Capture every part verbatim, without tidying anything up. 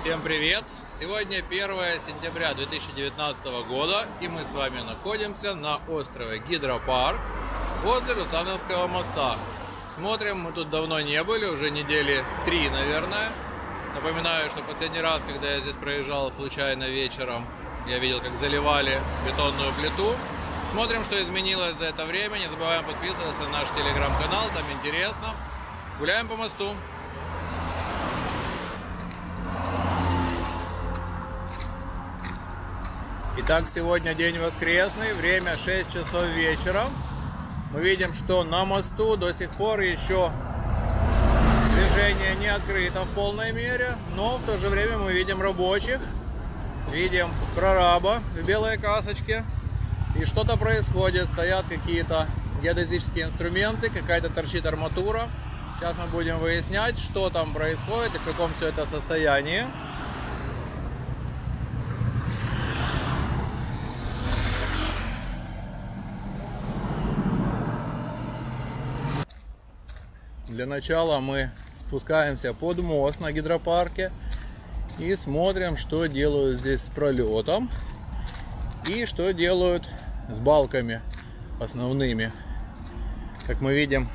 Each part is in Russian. Всем привет! Сегодня первое сентября две тысячи девятнадцатого года, и мы с вами находимся на острове Гидропарк возле Русановского моста. Смотрим, мы тут давно не были, уже недели три, наверное. Напоминаю, что последний раз, когда я здесь проезжал случайно вечером, я видел, как заливали бетонную плиту. Смотрим, что изменилось за это время. Не забываем подписываться на наш телеграм-канал, там интересно. Гуляем по мосту. Итак, сегодня день воскресный, время шесть часов вечера. Мы видим, что на мосту до сих пор еще движение не открыто в полной мере, но в то же время мы видим рабочих, видим прораба в белой касочке, и что-то происходит, стоят какие-то геодезические инструменты, какая-то торчит арматура. Сейчас мы будем выяснять, что там происходит и в каком все это состоянии. Для начала мы спускаемся под мост на Гидропарке и смотрим, что делают здесь с пролетом и что делают с балками основными. Как мы видим,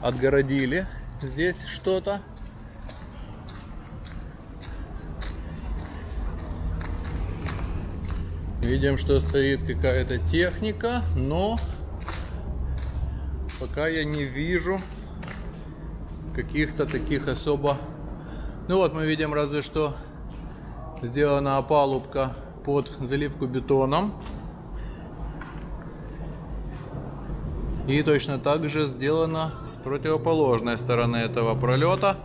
отгородили здесь что-то. Видим, что стоит какая-то техника, но пока я не вижу каких-то таких особо. Ну вот мы видим, разве что сделана опалубка под заливку бетоном, и точно так же сделано с противоположной стороны этого пролета.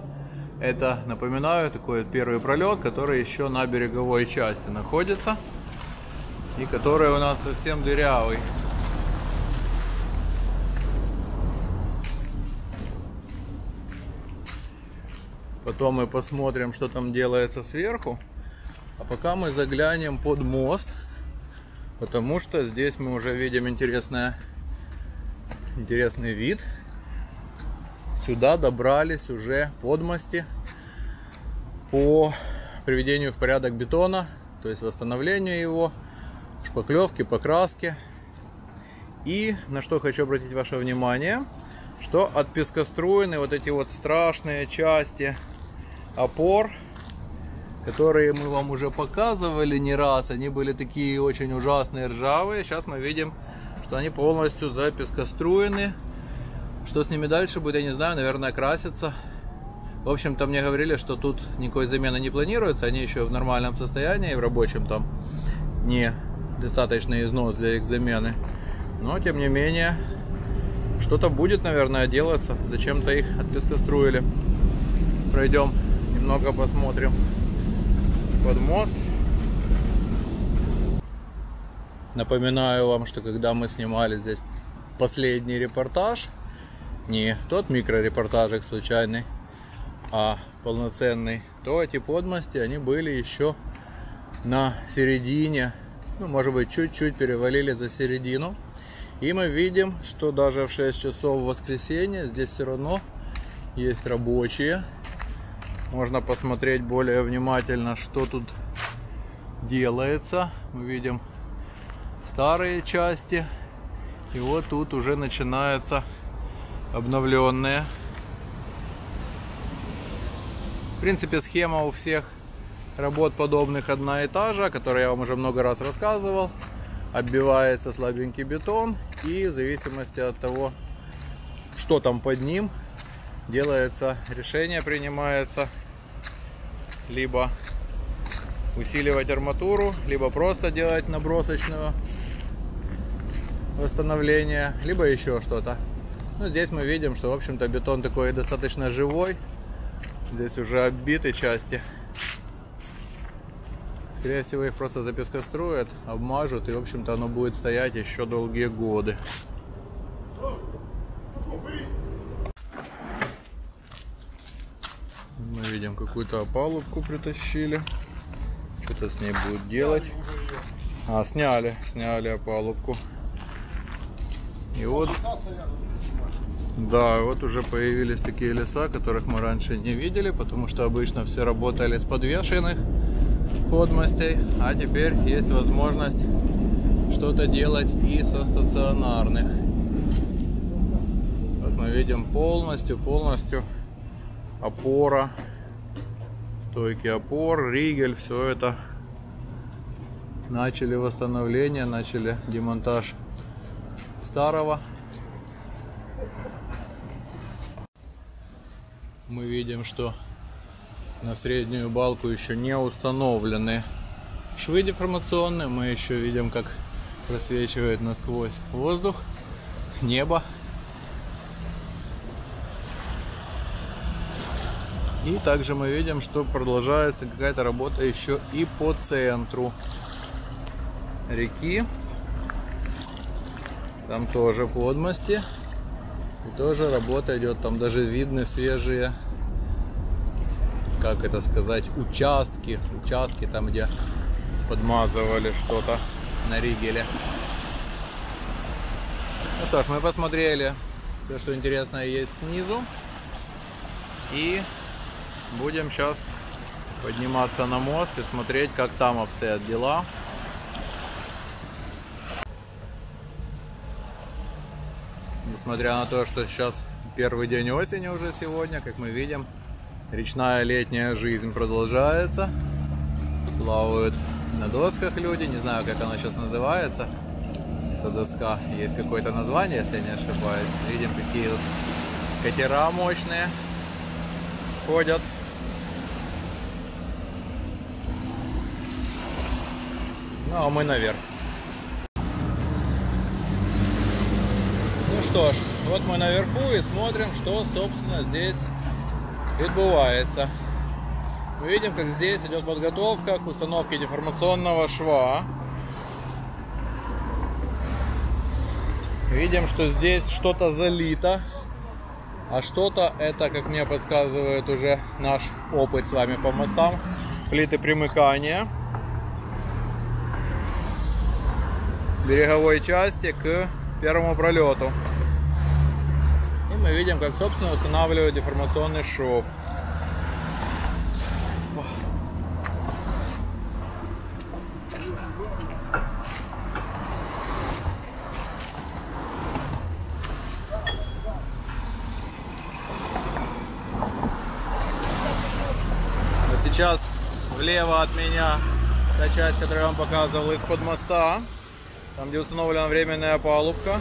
Это, напоминаю, такой первый пролет, который еще на береговой части находится и который у нас совсем дырявый. Потом мы посмотрим, что там делается сверху. А пока мы заглянем под мост, потому что здесь мы уже видим интересное, интересный вид. Сюда добрались уже подмости по приведению в порядок бетона, то есть восстановлению его, шпаклевки, покраски. И на что хочу обратить ваше внимание, что от пескоструйной вот эти вот страшные части опор, которые мы вам уже показывали не раз, они были такие очень ужасные, ржавые. Сейчас мы видим, что они полностью запескоструены. Что с ними дальше будет, я не знаю, наверное, красится. В общем-то, мне говорили, что тут никакой замены не планируется, они еще в нормальном состоянии, в рабочем там недостаточный износ для их замены. Но, тем не менее, что-то будет, наверное, делаться. Зачем-то их отпескоструили. Пройдем немного, посмотрим под мост. Напоминаю вам, что когда мы снимали здесь последний репортаж, не тот микрорепортажик случайный, а полноценный, то эти подмости, они были еще на середине, ну, может быть, чуть-чуть перевалили за середину. И мы видим, что даже в шесть часов воскресенья здесь все равно есть рабочие. Можно посмотреть более внимательно, что тут делается. Мы видим старые части. И вот тут уже начинаются обновленные. В принципе, схема у всех работ подобных одна и та же, о которой я вам уже много раз рассказывал. Оббивается слабенький бетон, и в зависимости от того, что там под ним, делается решение, принимается либо усиливать арматуру, либо просто делать набросочную восстановление, либо еще что-то. Ну, здесь мы видим, что, в общем-то, бетон такой достаточно живой. Здесь уже оббиты части. Скорее всего, их просто запескоструят, обмажут, и, в общем-то, оно будет стоять еще долгие годы. Мы видим, какую-то опалубку притащили. Что-то с ней будут делать. А, сняли, сняли опалубку. И вот Да, вот уже появились такие леса, которых мы раньше не видели, потому что обычно все работали с подвешенных подмостей, а теперь есть возможность что-то делать и со стационарных. Вот мы видим полностью, полностью опора, стойки опор, ригель, все это начали восстановление, начали демонтаж старого. Мы видим, что на среднюю балку еще не установлены швы деформационные. Мы еще видим, как просвечивает насквозь воздух, небо. И также мы видим, что продолжается какая-то работа еще и по центру реки. Там тоже подмости. И тоже работа идет, там даже видны свежие, как это сказать, участки, участки там, где подмазывали что-то на ригеле. Ну что ж, мы посмотрели все, что интересное есть снизу, и будем сейчас подниматься на мост и смотреть, как там обстоят дела. Несмотря на то, что сейчас первый день осени уже сегодня, как мы видим, речная летняя жизнь продолжается. Плавают на досках люди, не знаю, как она сейчас называется. Эта доска, есть какое-то название, если я не ошибаюсь. Видим, какие тут катера мощные ходят. Ну, а мы наверх. Ну что ж, вот мы наверху и смотрим, что, собственно, здесь отбывается. Мы видим, как здесь идет подготовка к установке деформационного шва. Видим, что здесь что-то залито, а что-то, это, как мне подсказывает уже наш опыт с вами по мостам, плиты примыкания береговой части к первому пролету. И мы видим, как, собственно, устанавливают деформационный шов. Вот сейчас влево от меня та часть, которую я вам показывал, из-под моста. Там, где установлена временная палубка,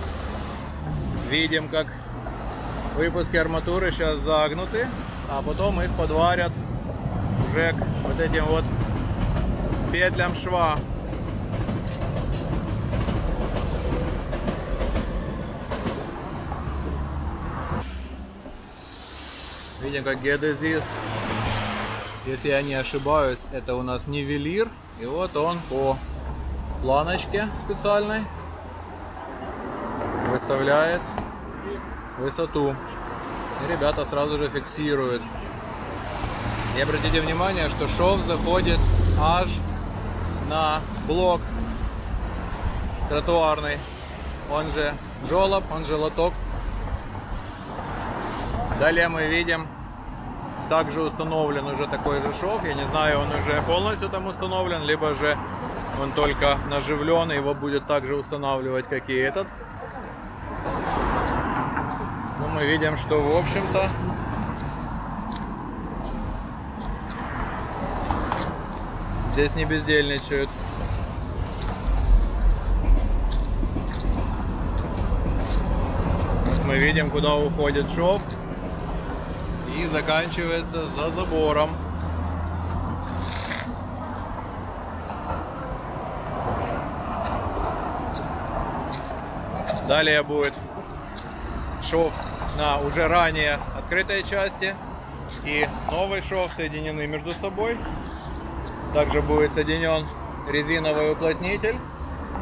видим, как выпуски арматуры сейчас загнуты, а потом их подварят уже к вот этим вот петлям шва. Видим, как геодезист, если я не ошибаюсь, это у нас нивелир, и вот он по планочке специальной выставляет высоту, и ребята сразу же фиксируют. И обратите внимание, что шов заходит аж на блок тротуарный, он же жолоб, он же лоток. Далее мы видим, также установлен уже такой же шов, я не знаю, он уже полностью там установлен, либо же он только наживлен, его будет также устанавливать, как и этот. Но мы видим, что, в общем-то, здесь не бездельничают. Вот мы видим, куда уходит шов и заканчивается за забором. Далее будет шов на уже ранее открытой части и новый шов соединены между собой. Также будет соединен резиновый уплотнитель,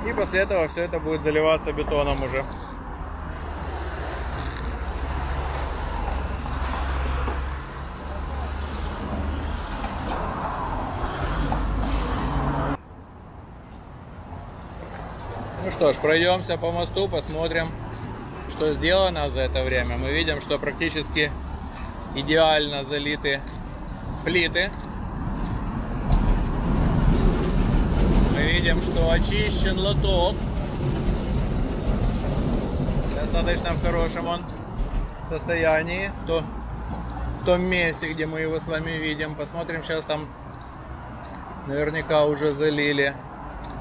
и после этого все это будет заливаться бетоном уже. Ну что ж, пройдемся по мосту, посмотрим, что сделано за это время, мы видим, что практически идеально залиты плиты. Мы видим, что очищен лоток. Достаточно в хорошем он состоянии. То, в том месте, где мы его с вами видим. Посмотрим, сейчас там наверняка уже залили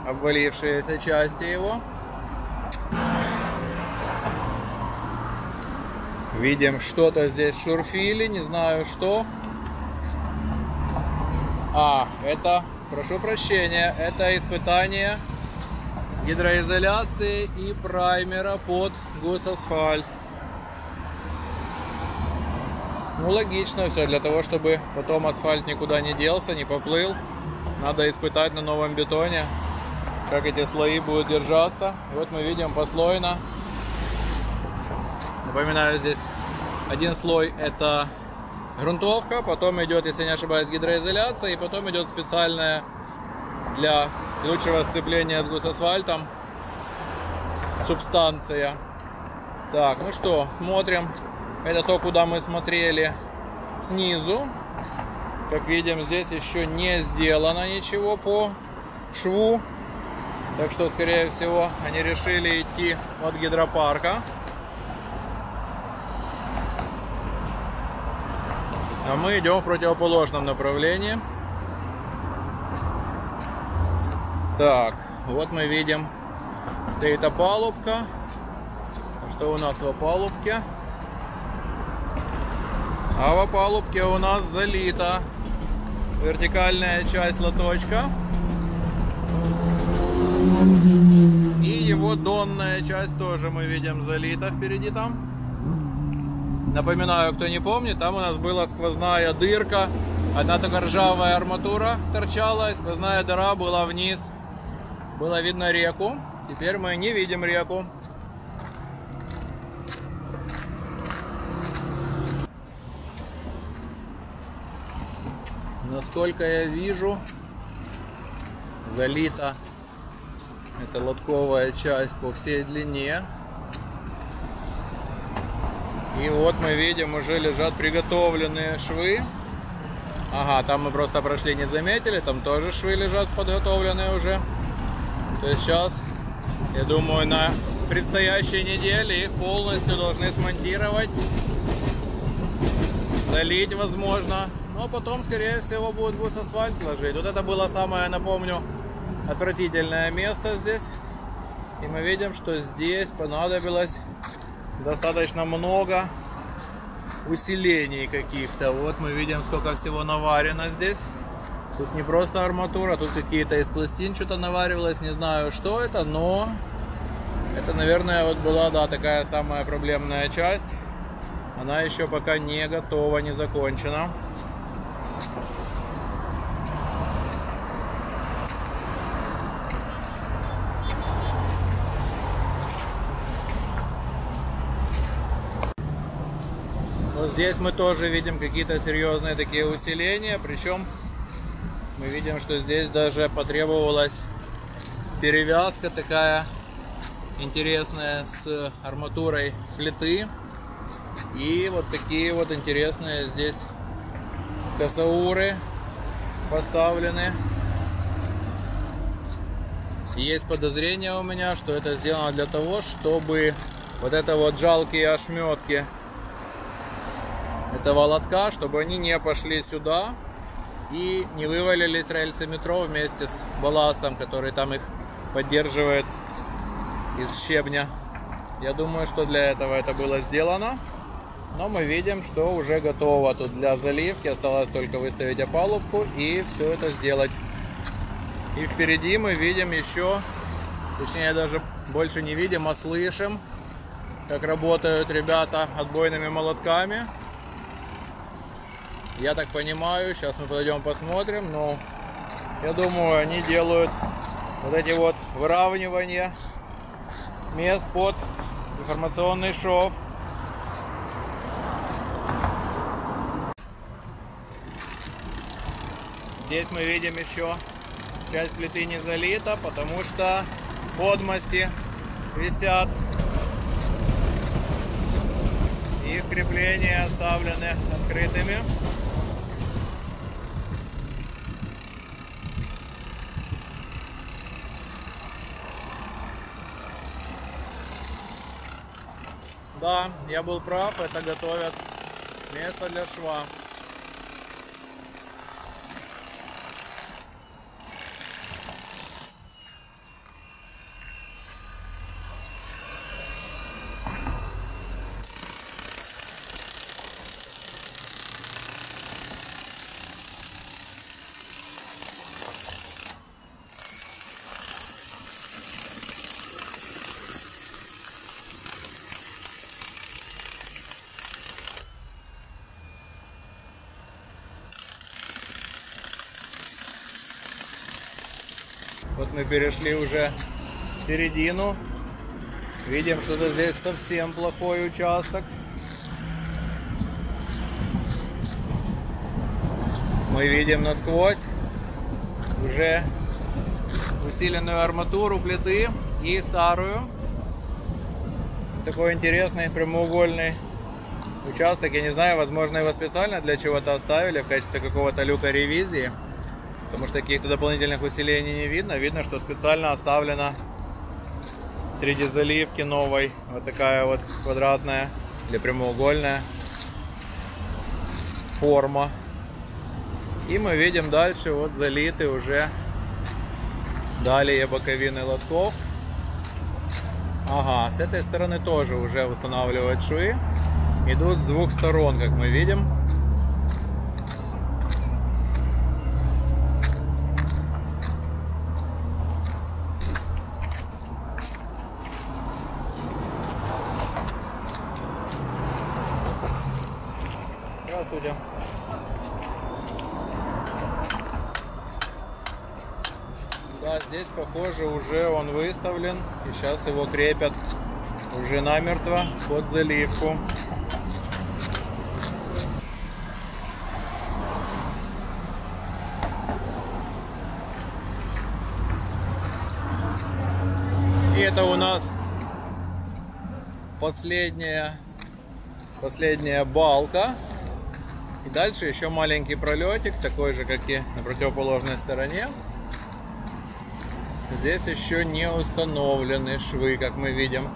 обвалившиеся части его. Видим, что-то здесь шурфили, не знаю что. А, это, прошу прощения, это испытание гидроизоляции и праймера под госасфальт. Ну, логично все, для того, чтобы потом асфальт никуда не делся, не поплыл. Надо испытать на новом бетоне, как эти слои будут держаться. И вот мы видим послойно. Напоминаю, здесь один слой — это грунтовка, потом идет, если не ошибаюсь, гидроизоляция, и потом идет специальная для лучшего сцепления с госасфальтом субстанция. Так, ну что, смотрим. Это то, куда мы смотрели снизу. Как видим, здесь еще не сделано ничего по шву. Так что, скорее всего, они решили идти от гидропарка. А мы идем в противоположном направлении. Так, вот мы видим, стоит опалубка. Что у нас в опалубке? А в опалубке у нас залита вертикальная часть лоточка и его донная часть тоже мы видим залита впереди там. Напоминаю, кто не помнит, там у нас была сквозная дырка, одна такая ржавая арматура торчала, и сквозная дыра была вниз. Было видно реку, теперь мы не видим реку. Насколько я вижу, залита эта лотковая часть по всей длине. И вот мы видим, уже лежат приготовленные швы. Ага, там мы просто прошли, не заметили. Там тоже швы лежат подготовленные уже. То есть сейчас, я думаю, на предстоящей неделе их полностью должны смонтировать. Залить, возможно. Но потом, скорее всего, будет госасфальт ложить. Вот это было самое, напомню, отвратительное место здесь. И мы видим, что здесь понадобилось... достаточно много усилений каких-то. Вот мы видим, сколько всего наварено здесь. Тут не просто арматура, тут какие-то из пластин что-то наваривалось. Не знаю, что это, но это, наверное, вот была, да, такая самая проблемная часть. Она еще пока не готова, не закончена. Здесь мы тоже видим какие-то серьезные такие усиления, причем мы видим, что здесь даже потребовалась перевязка такая интересная с арматурой плиты. И вот такие вот интересные здесь косауры поставлены. Есть подозрение у меня, что это сделано для того, чтобы вот это вот жалкие ошметки этого лотка, чтобы они не пошли сюда и не вывалились рельсы метро вместе с балластом, который там их поддерживает из щебня. Я думаю, что для этого это было сделано. Но мы видим, что уже готово тут для заливки. Осталось только выставить опалубку и все это сделать. И впереди мы видим еще, точнее даже больше не видим, а слышим, как работают ребята отбойными молотками. Я так понимаю, сейчас мы подойдем посмотрим, но я думаю, они делают вот эти вот выравнивания мест под информационный шов. Здесь мы видим еще часть плиты не залита, потому что подмости висят. Их крепления оставлены открытыми. Да, я был прав, это готовят место для шва. Вот мы перешли уже в середину. Видим, что это здесь совсем плохой участок. Мы видим насквозь уже усиленную арматуру плиты и старую. Такой интересный прямоугольный участок. Я не знаю, возможно, его специально для чего-то оставили в качестве какого-то люка ревизии. Потому что каких-то дополнительных усилений не видно. Видно, что специально оставлена среди заливки новой вот такая вот квадратная или прямоугольная форма. И мы видим дальше вот залиты уже далее боковины лотков. Ага, с этой стороны тоже уже устанавливают швы. Идут с двух сторон, как мы видим. Здравствуйте. Да, здесь, похоже, уже он выставлен. И сейчас его крепят уже намертво под заливку. И это у нас последняя, последняя балка. И дальше еще маленький пролетик, такой же, как и на противоположной стороне. Здесь еще не установлены швы, как мы видим.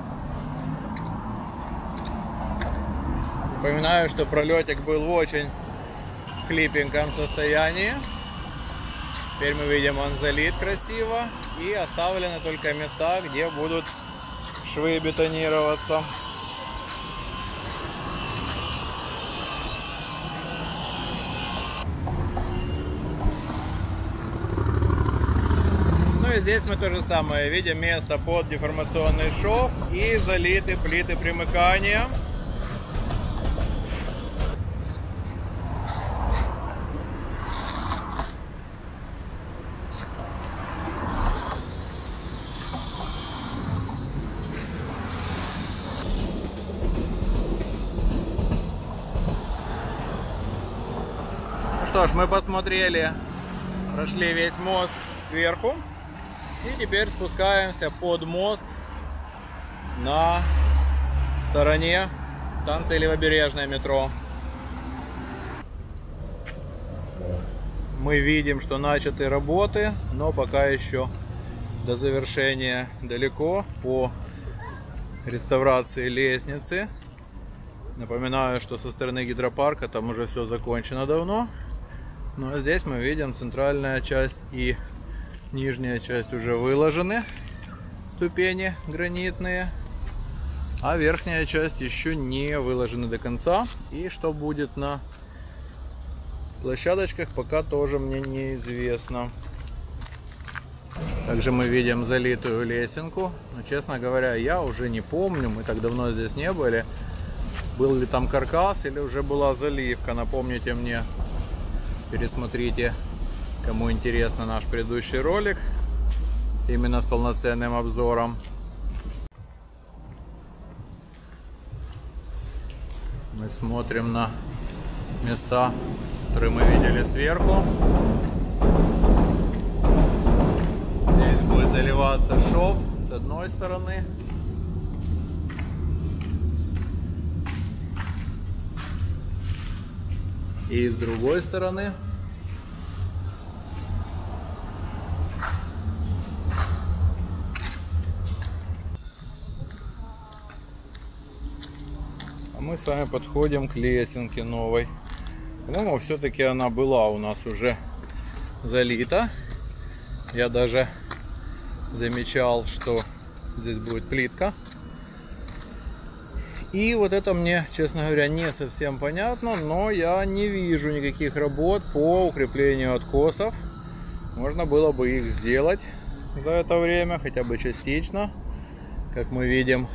Напоминаю, что пролетик был в очень клипеньком состоянии. Теперь мы видим, он залит красиво. И оставлены только места, где будут швы бетонироваться. Здесь мы то же самое видим, место под деформационный шов и залиты плиты примыкания. Ну что ж, мы посмотрели, прошли весь мост сверху. И теперь спускаемся под мост на стороне станции Левобережная метро. Мы видим, что начаты работы, но пока еще до завершения далеко по реставрации лестницы. Напоминаю, что со стороны Гидропарка там уже все закончено давно. Но здесь мы видим центральная часть и нижняя часть уже выложены, ступени гранитные, а верхняя часть еще не выложена до конца. И что будет на площадочках, пока тоже мне неизвестно. Также мы видим залитую лесенку. Но, честно говоря, я уже не помню, мы так давно здесь не были, был ли там каркас или уже была заливка. Напомните мне, пересмотрите, кому интересно, наш предыдущий ролик, именно с полноценным обзором. Мы смотрим на места, которые мы видели сверху. Здесь будет заливаться шов с одной стороны. И с другой стороны. А мы с вами подходим к лесенке новой. По-моему, все-таки она была у нас уже залита. Я даже замечал, что здесь будет плитка. И вот это мне, честно говоря, не совсем понятно, но я не вижу никаких работ по укреплению откосов. Можно было бы их сделать за это время, хотя бы частично. Как мы видим,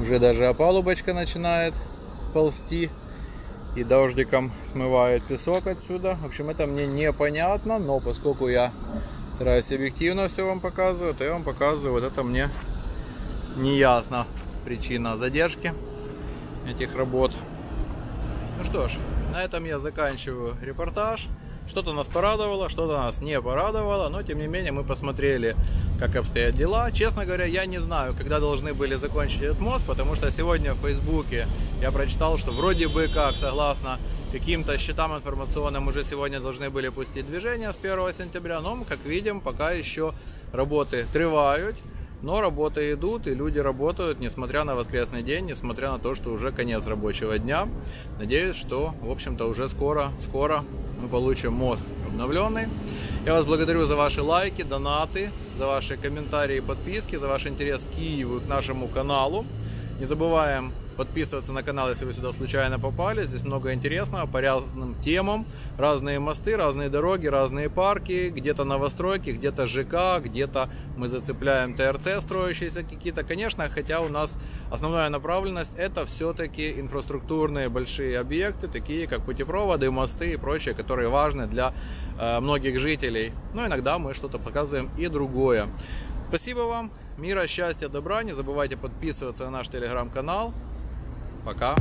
уже даже опалубочка начинает ползти и дождиком смывает песок отсюда. В общем, это мне непонятно, но поскольку я стараюсь объективно все вам показываю, то я вам показываю, вот это мне неясна причина задержки этих работ. Ну что ж, на этом я заканчиваю репортаж. Что-то нас порадовало, что-то нас не порадовало, но тем не менее мы посмотрели, как обстоят дела. Честно говоря, я не знаю, когда должны были закончить этот мост, потому что сегодня в Фейсбуке я прочитал, что вроде бы как, согласно каким-то счетам информационным, уже сегодня должны были пустить движение с первого сентября, но, как видим, пока еще работы тривают. Но работы идут, и люди работают, несмотря на воскресный день, несмотря на то, что уже конец рабочего дня. Надеюсь, что, в общем-то, уже скоро, скоро мы получим мост обновленный. Я вас благодарю за ваши лайки, донаты, за ваши комментарии и подписки, за ваш интерес к Киеву, к нашему каналу. Не забываем подписываться на канал, если вы сюда случайно попали. Здесь много интересного по разным темам. Разные мосты, разные дороги, разные парки. Где-то новостройки, где-то ЖК, где-то мы зацепляем ТРЦ строящиеся какие-то. Конечно, хотя у нас основная направленность это все-таки инфраструктурные большие объекты, такие как путепроводы, мосты и прочее, которые важны для э, многих жителей. Но иногда мы что-то показываем и другое. Спасибо вам. Мира, счастья, добра. Не забывайте подписываться на наш телеграм-канал. Пока.